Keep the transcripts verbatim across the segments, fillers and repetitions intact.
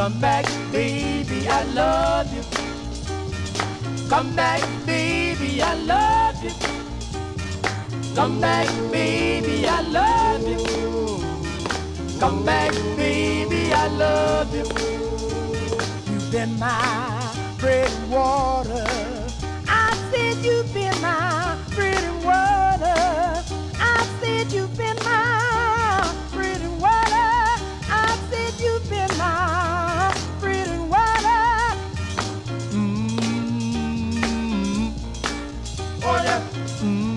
Come back, baby, I love you. Come back, baby, I love you. Come back, baby, I love you. Come back, baby, I love you. You've been my bread and water. I said you've been my bread and water. I said you've been my bread and water. I said you've been my bread and water. Mmm. Oh yeah. Mmm.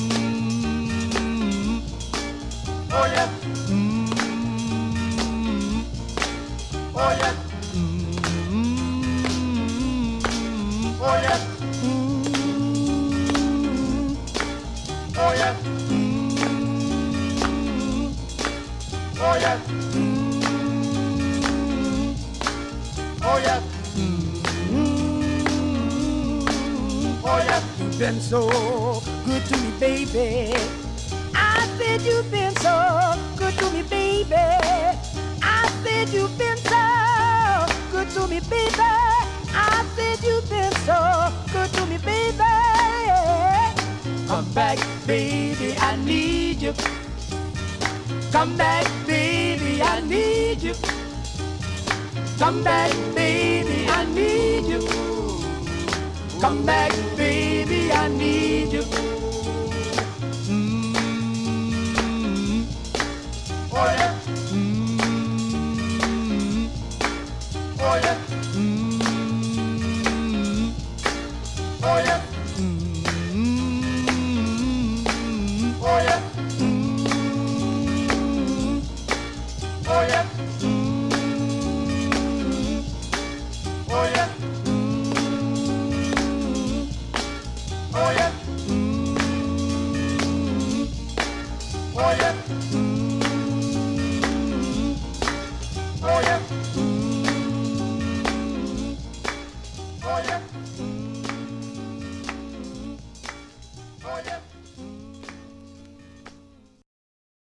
Oh yeah. Mmm. Oh yeah. Oh yeah, mm-hmm. Oh yeah, mm-hmm. Oh yeah, mm-hmm. Oh yeah, mm-hmm. Oh yeah, you've been so good to me, baby. I said you've been so good to me, baby. I said you've been so good to me, baby. I said you've been so good to me, baby. Come back, baby, I need you. Come back, baby, I need you. Come back, baby, I need you. Come back, baby, I need you.